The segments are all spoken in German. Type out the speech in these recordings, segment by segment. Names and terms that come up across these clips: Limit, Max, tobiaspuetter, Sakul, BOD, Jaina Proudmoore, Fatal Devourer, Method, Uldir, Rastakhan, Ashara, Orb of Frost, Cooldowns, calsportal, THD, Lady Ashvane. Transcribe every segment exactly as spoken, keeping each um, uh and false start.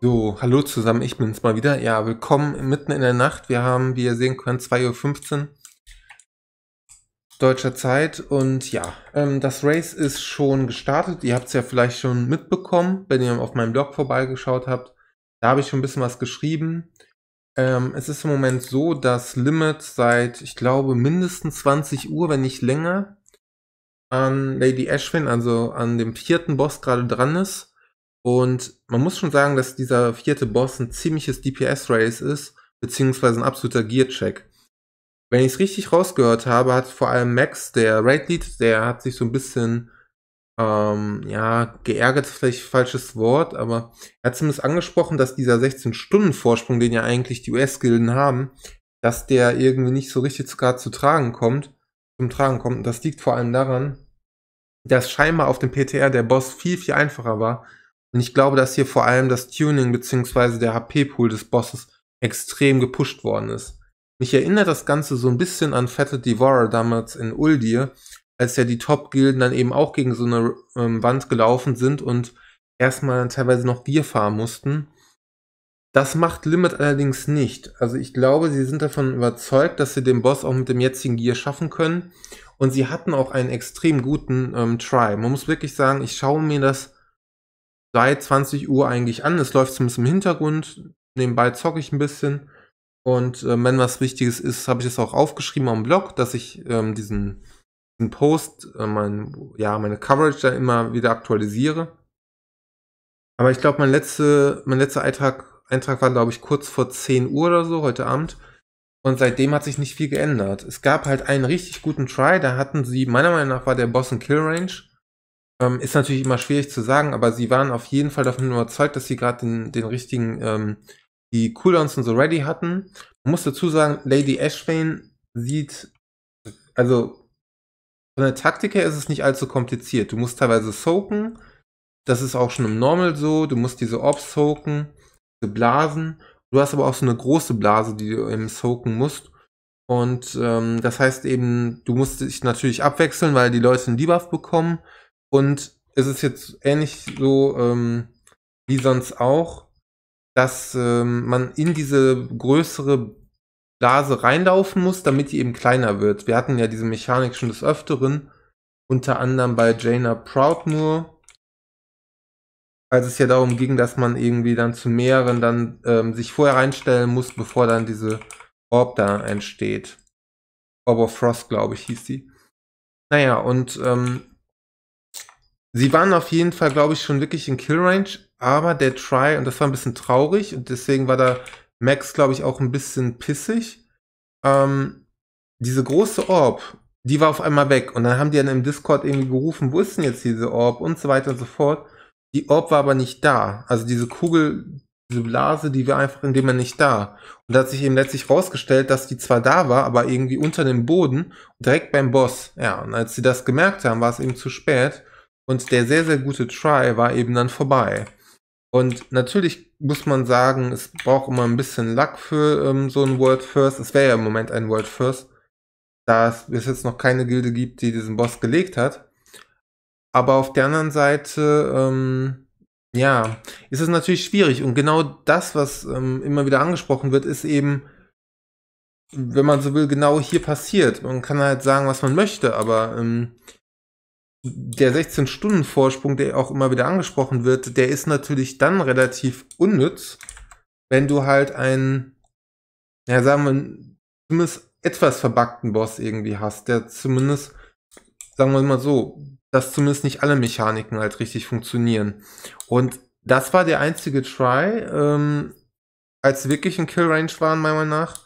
So, hallo zusammen, ich bin's mal wieder. Ja, willkommen mitten in der Nacht. Wir haben, wie ihr sehen könnt, zwei Uhr fünfzehn deutscher Zeit. Und ja, ähm, das Race ist schon gestartet. Ihr habt es ja vielleicht schon mitbekommen, wenn ihr auf meinem Blog vorbeigeschaut habt. Da habe ich schon ein bisschen was geschrieben. Ähm, es ist im Moment so, dass Limit seit, ich glaube, mindestens zwanzig Uhr, wenn nicht länger, an Lady Ashvane, also an dem vierten Boss gerade dran ist. Und man muss schon sagen, dass dieser vierte Boss ein ziemliches D P S-Race ist, beziehungsweise ein absoluter Gear-Check. Wenn ich es richtig rausgehört habe, hat vor allem Max, der Raid-Lead, der hat sich so ein bisschen, ähm, ja, geärgert, vielleicht falsches Wort, aber er hat zumindest angesprochen, dass dieser sechzehn Stunden Vorsprung, den ja eigentlich die U S-Gilden haben, dass der irgendwie nicht so richtig gerade zu tragen kommt, zum Tragen kommt. Und das liegt vor allem daran, dass scheinbar auf dem P T R der Boss viel, viel einfacher war. Und ich glaube, dass hier vor allem das Tuning bzw. der H P-Pool des Bosses extrem gepusht worden ist. Mich erinnert das Ganze so ein bisschen an Fatal Devourer damals in Uldir, als ja die Top-Gilden dann eben auch gegen so eine ähm, Wand gelaufen sind und erstmal teilweise noch Gear fahren mussten. Das macht Limit allerdings nicht. Also ich glaube, sie sind davon überzeugt, dass sie den Boss auch mit dem jetzigen Gear schaffen können. Und sie hatten auch einen extrem guten ähm, Try. Man muss wirklich sagen, ich schaue mir das seit zwanzig Uhr eigentlich an. Es läuft zumindest im Hintergrund. Nebenbei zocke ich ein bisschen. Und äh, wenn was Wichtiges ist, habe ich es auch aufgeschrieben am Blog, dass ich ähm, diesen, diesen Post, äh, mein, ja, meine Coverage da immer wieder aktualisiere. Aber ich glaube, mein, letzte, mein letzter Eintrag, Eintrag war, glaube ich, kurz vor zehn Uhr oder so, heute Abend. Und seitdem hat sich nicht viel geändert. Es gab halt einen richtig guten Try. Da hatten sie, meiner Meinung nach, war der Boss in Kill-Range. Ähm, ist natürlich immer schwierig zu sagen, aber sie waren auf jeden Fall davon überzeugt, dass sie gerade den, den richtigen, ähm, die Cooldowns und so ready hatten. Man muss dazu sagen, Lady Ashvane sieht, also von der Taktik her ist es nicht allzu kompliziert. Du musst teilweise soaken, das ist auch schon im Normal so, du musst diese Orbs soaken, diese Blasen. Du hast aber auch so eine große Blase, die du eben soaken musst. Und ähm, das heißt eben, du musst dich natürlich abwechseln, weil die Leute einen Debuff bekommen. Und es ist jetzt ähnlich so ähm, wie sonst auch, dass ähm, man in diese größere Blase reinlaufen muss, damit die eben kleiner wird. Wir hatten ja diese Mechanik schon des Öfteren, unter anderem bei Jaina Proudmoore, als es ja darum ging, dass man irgendwie dann zu mehreren dann ähm, sich vorher reinstellen muss, bevor dann diese Orb da entsteht. Orb of Frost, glaube ich, hieß die. Naja, und ähm, sie waren auf jeden Fall, glaube ich, schon wirklich in Kill-Range, aber der Try, und das war ein bisschen traurig, und deswegen war da Max, glaube ich, auch ein bisschen pissig. Ähm, diese große Orb, die war auf einmal weg, und dann haben die dann im Discord irgendwie gerufen, wo ist denn jetzt diese Orb, und so weiter und so fort. Die Orb war aber nicht da, also diese Kugel, diese Blase, die war einfach in dem Moment nicht da. Und da hat sich eben letztlich rausgestellt, dass die zwar da war, aber irgendwie unter dem Boden, direkt beim Boss. Ja, und als sie das gemerkt haben, war es eben zu spät. Und der sehr, sehr gute Try war eben dann vorbei. Und natürlich muss man sagen, es braucht immer ein bisschen Luck für ähm, so ein World First. Es wäre ja im Moment ein World First, da es bis jetzt noch keine Gilde gibt, die diesen Boss gelegt hat. Aber auf der anderen Seite, ähm, ja, ist es natürlich schwierig. Und genau das, was ähm, immer wieder angesprochen wird, ist eben, wenn man so will, genau hier passiert. Man kann halt sagen, was man möchte, aber Ähm, der sechzehn Stunden Vorsprung, der auch immer wieder angesprochen wird, der ist natürlich dann relativ unnütz, wenn du halt einen, ja sagen wir, zumindest etwas verbackten Boss irgendwie hast, der zumindest, sagen wir mal so, dass zumindest nicht alle Mechaniken halt richtig funktionieren. Und das war der einzige Try, ähm, als sie wirklich in Kill-Range waren, meiner Meinung nach.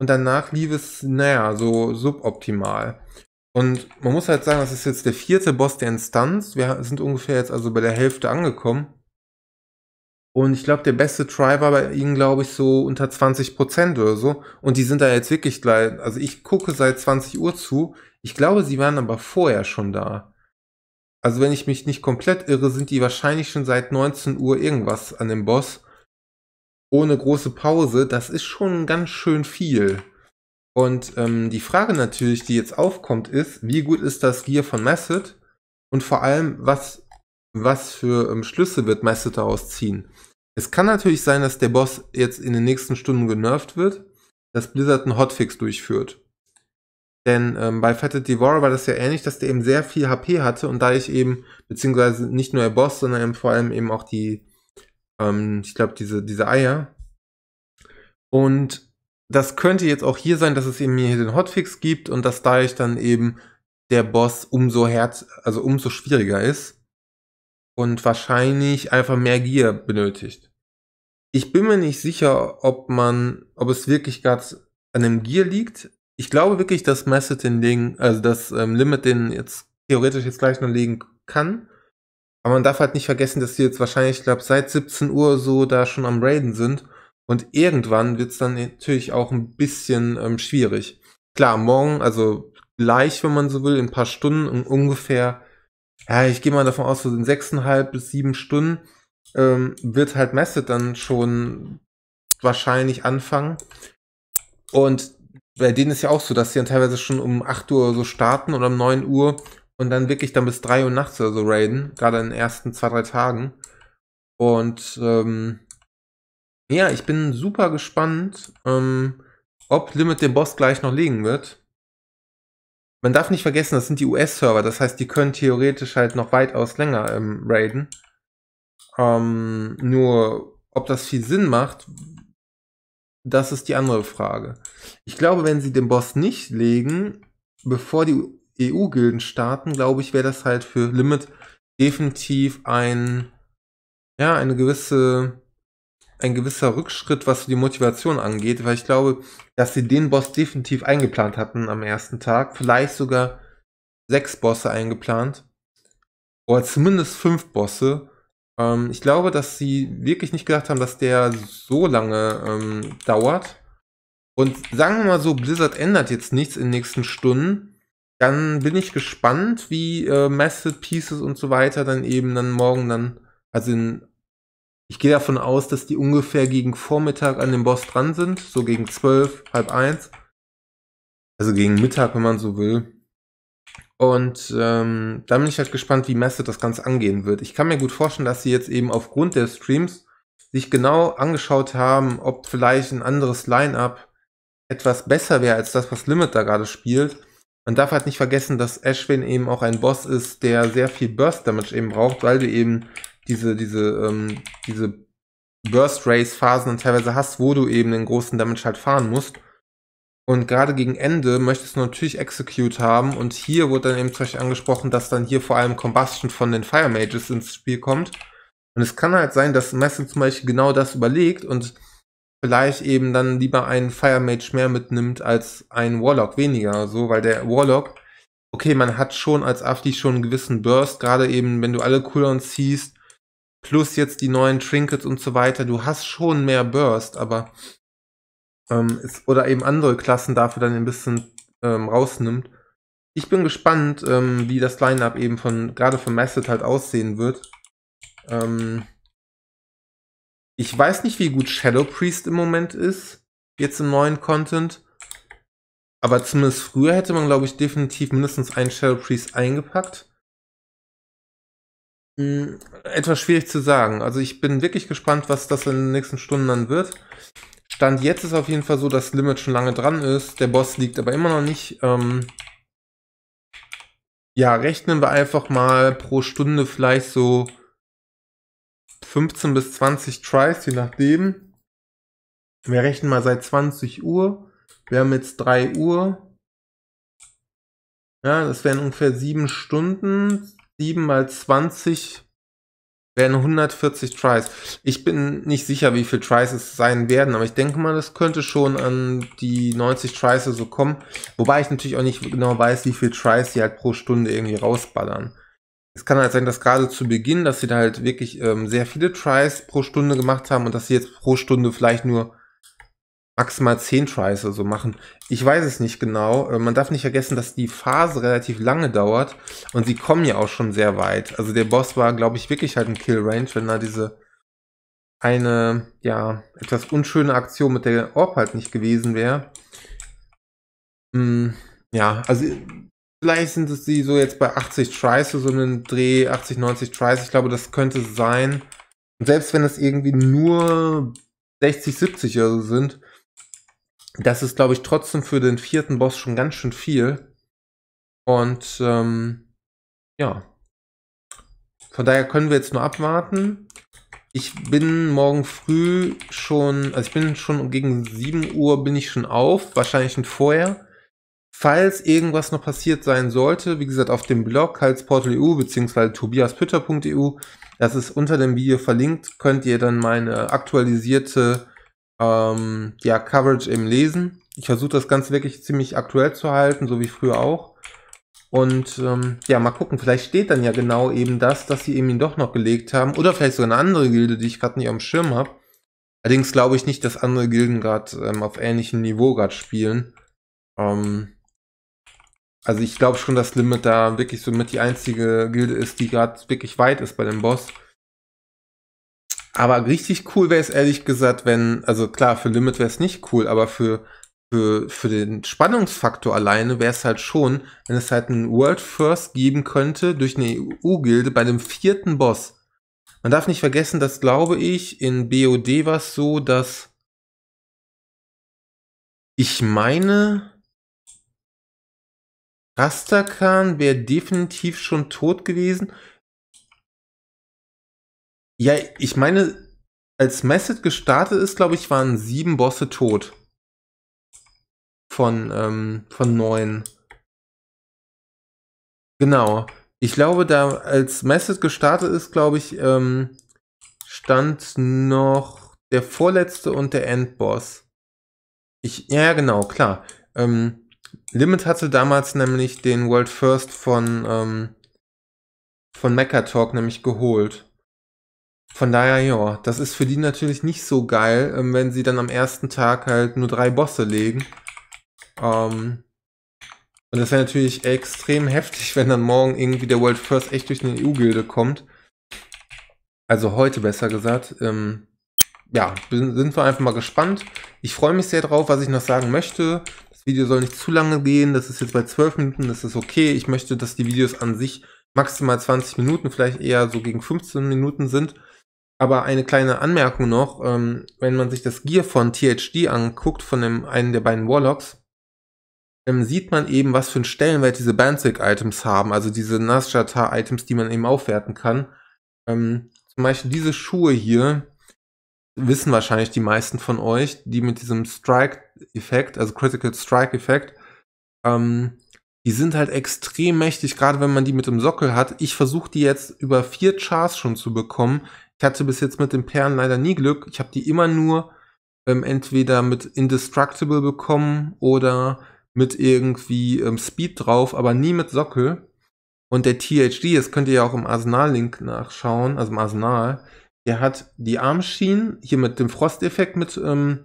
Und danach lief es, naja, so suboptimal. Und man muss halt sagen, das ist jetzt der vierte Boss der Instanz. Wir sind ungefähr jetzt also bei der Hälfte angekommen. Und ich glaube, der beste Try war bei ihnen, glaube ich, so unter zwanzig Prozent oder so. Und die sind da jetzt wirklich gleich, also ich gucke seit zwanzig Uhr zu. Ich glaube, sie waren aber vorher schon da. Also wenn ich mich nicht komplett irre, sind die wahrscheinlich schon seit neunzehn Uhr irgendwas an dem Boss. Ohne große Pause. Das ist schon ganz schön viel. Und ähm, die Frage natürlich, die jetzt aufkommt, ist, wie gut ist das Gear von Method? Und vor allem, was, was für ähm, Schlüsse wird Method daraus ziehen? Es kann natürlich sein, dass der Boss jetzt in den nächsten Stunden genervt wird, dass Blizzard einen Hotfix durchführt. Denn ähm, bei Fatal Devourer war das ja ähnlich, dass der eben sehr viel H P hatte und dadurch eben, beziehungsweise nicht nur der Boss, sondern eben vor allem eben auch die, ähm, ich glaube, diese, diese Eier. Und das könnte jetzt auch hier sein, dass es eben hier den Hotfix gibt und dass dadurch dann eben der Boss umso herz, also umso schwieriger ist und wahrscheinlich einfach mehr Gier benötigt. Ich bin mir nicht sicher, ob man, ob es wirklich gerade an dem Gier liegt. Ich glaube wirklich, dass Method den legen, also das ähm, Limit den jetzt theoretisch jetzt gleich noch legen kann. Aber man darf halt nicht vergessen, dass die jetzt wahrscheinlich, ich glaube, seit siebzehn Uhr so da schon am Raiden sind. Und irgendwann wird es dann natürlich auch ein bisschen ähm, schwierig. Klar, morgen, also gleich, wenn man so will, in ein paar Stunden, um ungefähr, ja, ich gehe mal davon aus, so in sechseinhalb bis sieben Stunden ähm, wird halt Method dann schon wahrscheinlich anfangen. Und bei denen ist ja auch so, dass sie dann teilweise schon um acht Uhr so starten oder um neun Uhr und dann wirklich dann bis drei Uhr nachts oder so raiden, gerade in den ersten zwei, drei Tagen. Und ähm, ja, ich bin super gespannt, ähm, ob Limit den Boss gleich noch legen wird. Man darf nicht vergessen, das sind die U S-Server, das heißt, die können theoretisch halt noch weitaus länger ähm, raiden. Ähm, nur, ob das viel Sinn macht, das ist die andere Frage. Ich glaube, wenn sie den Boss nicht legen, bevor die E U-Gilden starten, glaube ich, wäre das halt für Limit definitiv ein, ja, eine gewisse... ein gewisser Rückschritt, was die Motivation angeht, weil ich glaube, dass sie den Boss definitiv eingeplant hatten am ersten Tag, vielleicht sogar sechs Bosse eingeplant, oder zumindest fünf Bosse. Ähm, ich glaube, dass sie wirklich nicht gedacht haben, dass der so lange ähm, dauert. Und sagen wir mal so, Blizzard ändert jetzt nichts in den nächsten Stunden, dann bin ich gespannt, wie äh, Method, Pieces und so weiter dann eben dann morgen dann, also in ich gehe davon aus, dass die ungefähr gegen Vormittag an dem Boss dran sind, so gegen zwölf, halb eins. Also gegen Mittag, wenn man so will. Und ähm, da bin ich halt gespannt, wie Method das Ganze angehen wird. Ich kann mir gut vorstellen, dass sie jetzt eben aufgrund der Streams sich genau angeschaut haben, ob vielleicht ein anderes Line-Up etwas besser wäre als das, was Limit da gerade spielt. Man darf halt nicht vergessen, dass Ashvane eben auch ein Boss ist, der sehr viel Burst-Damage eben braucht, weil du eben diese, diese, ähm, diese Burst-Race-Phasen und teilweise hast, wo du eben den großen Damage halt fahren musst. Und gerade gegen Ende möchtest du natürlich Execute haben und hier wurde dann eben zum Beispiel angesprochen, dass dann hier vor allem Combustion von den Fire Mages ins Spiel kommt. Und es kann halt sein, dass Method zum Beispiel genau das überlegt und vielleicht eben dann lieber einen Fire Mage mehr mitnimmt als einen Warlock weniger, so, weil der Warlock, okay, man hat schon als A F D schon einen gewissen Burst, gerade eben, wenn du alle Cooldowns ziehst, plus jetzt die neuen Trinkets und so weiter, du hast schon mehr Burst, aber ähm, ist, oder eben andere Klassen dafür dann ein bisschen ähm, rausnimmt. Ich bin gespannt, ähm, wie das Line-Up eben von, gerade von Method halt aussehen wird. Ähm, ich weiß nicht, wie gut Shadow Priest im Moment ist, jetzt im neuen Content, aber zumindest früher hätte man, glaube ich, definitiv mindestens einen Shadow Priest eingepackt. Etwas schwierig zu sagen. Also ich bin wirklich gespannt, was das in den nächsten Stunden dann wird. Stand jetzt ist auf jeden Fall so, dass Limit schon lange dran ist. Der Boss liegt aber immer noch nicht. Ähm ja, rechnen wir einfach mal pro Stunde vielleicht so fünfzehn bis zwanzig Tries, je nachdem. Wir rechnen mal seit zwanzig Uhr. Wir haben jetzt drei Uhr. Ja, das wären ungefähr sieben Stunden. sieben mal zwanzig wären hundertvierzig Tries. Ich bin nicht sicher, wie viele Tries es sein werden, aber ich denke mal, das könnte schon an die neunzig Tries so kommen. Wobei ich natürlich auch nicht genau weiß, wie viele Tries sie halt pro Stunde irgendwie rausballern. Es kann halt sein, dass gerade zu Beginn, dass sie da halt wirklich ähm, sehr viele Tries pro Stunde gemacht haben und dass sie jetzt pro Stunde vielleicht nur maximal zehn Tries oder so machen. Ich weiß es nicht genau. Man darf nicht vergessen, dass die Phase relativ lange dauert und sie kommen ja auch schon sehr weit. Also der Boss war, glaube ich, wirklich halt ein Kill-Range, wenn da diese eine, ja, etwas unschöne Aktion mit der Orb halt nicht gewesen wäre. Hm, ja, also vielleicht sind es die so jetzt bei achtzig Tries, so einen Dreh, achtzig, neunzig Tries. Ich glaube, das könnte sein. Und selbst wenn es irgendwie nur sechzig, siebzig oder so sind, das ist, glaube ich, trotzdem für den vierten Boss schon ganz schön viel. Und ähm, ja, von daher können wir jetzt nur abwarten. Ich bin morgen früh schon, also ich bin schon gegen sieben Uhr bin ich schon auf, wahrscheinlich schon vorher. Falls irgendwas noch passiert sein sollte, wie gesagt, auf dem Blog calsportal punkt e u bzw. tobiaspütter punkt e u, das ist unter dem Video verlinkt, könnt ihr dann meine aktualisierte ähm, ja, Coverage eben lesen. Ich versuche das Ganze wirklich ziemlich aktuell zu halten, so wie früher auch. Und ähm, ja, mal gucken, vielleicht steht dann ja genau eben das, dass sie eben ihn doch noch gelegt haben. Oder vielleicht sogar eine andere Gilde, die ich gerade nicht auf dem Schirm habe. Allerdings glaube ich nicht, dass andere Gilden gerade ähm, auf ähnlichem Niveau gerade spielen. Ähm, Also ich glaube schon, dass Limit da wirklich so mit die einzige Gilde ist, die gerade wirklich weit ist bei dem Boss. Aber richtig cool wäre es ehrlich gesagt, wenn, also klar, für Limit wäre es nicht cool, aber für, für, für den Spannungsfaktor alleine wäre es halt schon, wenn es halt einen World First geben könnte durch eine E U-Gilde bei dem vierten Boss. Man darf nicht vergessen, dass, glaube ich, in B O D war es so, dass ich meine... Rastakhan wäre definitiv schon tot gewesen. Ja, ich meine, als Method gestartet ist, glaube ich, waren sieben Bosse tot. Von, ähm, von neun. Genau. Ich glaube, da als Method gestartet ist, glaube ich, ähm, stand noch der vorletzte und der Endboss. Ich, ja, genau, klar. Ähm, Limit hatte damals nämlich den World First von, ähm, von Mecha Talk nämlich geholt. Von daher, ja, das ist für die natürlich nicht so geil, ähm, wenn sie dann am ersten Tag halt nur drei Bosse legen. Ähm, und das wäre natürlich extrem heftig, wenn dann morgen irgendwie der World First echt durch eine E U-Gilde kommt. Also heute besser gesagt. Ähm, ja, sind wir einfach mal gespannt. Ich freue mich sehr drauf, was ich noch sagen möchte. Video soll nicht zu lange gehen, das ist jetzt bei zwölf Minuten, das ist okay. Ich möchte, dass die Videos an sich maximal zwanzig Minuten, vielleicht eher so gegen fünfzehn Minuten sind. Aber eine kleine Anmerkung noch, ähm, wenn man sich das Gear von T H D anguckt, von dem, einem der beiden Warlocks, ähm, sieht man eben, was für einen Stellenwert diese Bansic-Items haben, also diese Nasjatar-Items, die man eben aufwerten kann. Ähm, zum Beispiel diese Schuhe hier, wissen wahrscheinlich die meisten von euch, die mit diesem Strike-Effekt, also Critical Strike-Effekt, ähm, die sind halt extrem mächtig, gerade wenn man die mit dem Sockel hat. Ich versuche die jetzt über vier Chars schon zu bekommen. Ich hatte bis jetzt mit den Perlen leider nie Glück. Ich habe die immer nur ähm, entweder mit Indestructible bekommen oder mit irgendwie ähm, Speed drauf, aber nie mit Sockel. Und der T H D, das könnt ihr ja auch im Arsenal-Link nachschauen, also im Arsenal, der hat die Armschienen, hier mit dem Frosteffekt mit, ähm,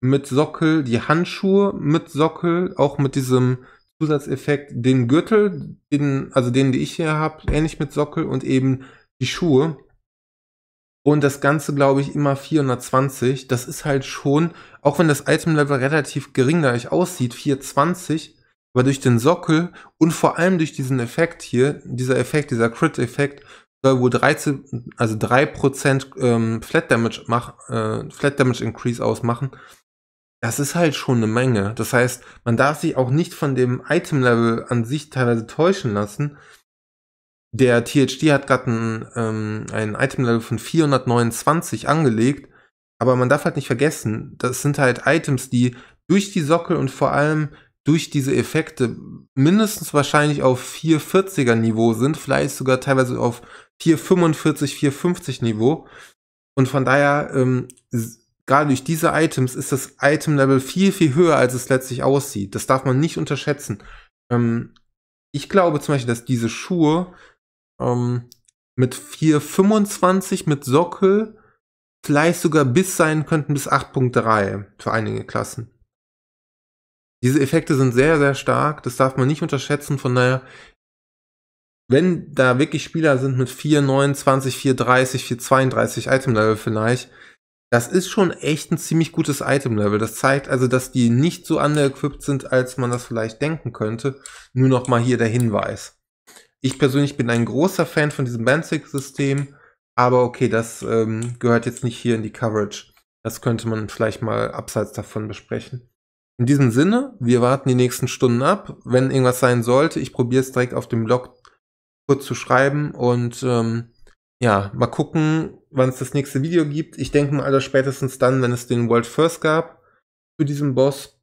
mit Sockel, die Handschuhe mit Sockel, auch mit diesem Zusatzeffekt, den Gürtel, den, also den, den ich hier habe, ähnlich mit Sockel und eben die Schuhe. Und das Ganze, glaube ich, immer vierhundertzwanzig. Das ist halt schon, auch wenn das Item-Level relativ gering dadurch aussieht, vierhundertzwanzig, aber durch den Sockel und vor allem durch diesen Effekt hier, dieser Effekt, dieser Crit-Effekt, soll wohl dreizehn, also drei Prozent ähm, Flat Damage mach, äh, Flat Damage Increase ausmachen. Das ist halt schon eine Menge. Das heißt, man darf sich auch nicht von dem Item-Level an sich teilweise täuschen lassen. Der T H D hat gerade ein, ähm, ein Item-Level von vierhundertneunundzwanzig angelegt, aber man darf halt nicht vergessen, das sind halt Items, die durch die Sockel und vor allem durch diese Effekte mindestens wahrscheinlich auf vierhundertvierziger Niveau sind, vielleicht sogar teilweise auf vierhundertfünfundvierzig, vierhundertfünfzig Niveau. Und von daher, ähm, gerade durch diese Items ist das Item-Level viel, viel höher, als es letztlich aussieht. Das darf man nicht unterschätzen. Ähm, ich glaube zum Beispiel, dass diese Schuhe ähm, mit vierhundertfünfundzwanzig, mit Sockel, vielleicht sogar bis sein könnten, bis acht Punkt drei für einige Klassen. Diese Effekte sind sehr, sehr stark, das darf man nicht unterschätzen, von daher, wenn da wirklich Spieler sind mit vierhundertneunundzwanzig, vierhundertdreißig, vierhundertzweiunddreißig Item-Level vielleicht, das ist schon echt ein ziemlich gutes Item-Level. Das zeigt also, dass die nicht so underequipped sind, als man das vielleicht denken könnte. Nur nochmal hier der Hinweis. Ich persönlich bin ein großer Fan von diesem Bansic-System, Aber okay, das ähm, gehört jetzt nicht hier in die Coverage. Das könnte man vielleicht mal abseits davon besprechen. In diesem Sinne, wir warten die nächsten Stunden ab. Wenn irgendwas sein sollte, ich probiere es direkt auf dem Blog kurz zu schreiben und ähm, ja, mal gucken, wann es das nächste Video gibt. Ich denke mal, also spätestens dann, wenn es den World First gab für diesen Boss.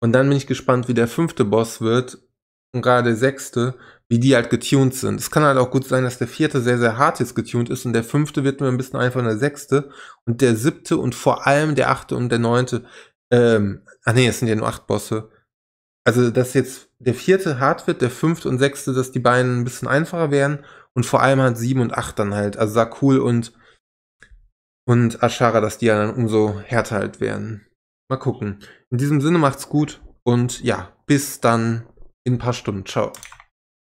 Und dann bin ich gespannt, wie der fünfte Boss wird und gerade der sechste, wie die halt getuned sind. Es kann halt auch gut sein, dass der vierte sehr, sehr hart jetzt getuned ist und der fünfte wird mir ein bisschen einfach der sechste und der siebte und vor allem der achte und der neunte. Ähm, ach nee, es sind ja nur acht Bosse. Also, dass jetzt der vierte hart wird, der fünfte und sechste, dass die beiden ein bisschen einfacher werden und vor allem halt sieben und acht dann halt. Also Sakul und und Ashara, dass die ja dann umso härter halt werden. Mal gucken. In diesem Sinne macht's gut und ja, bis dann in ein paar Stunden. Ciao.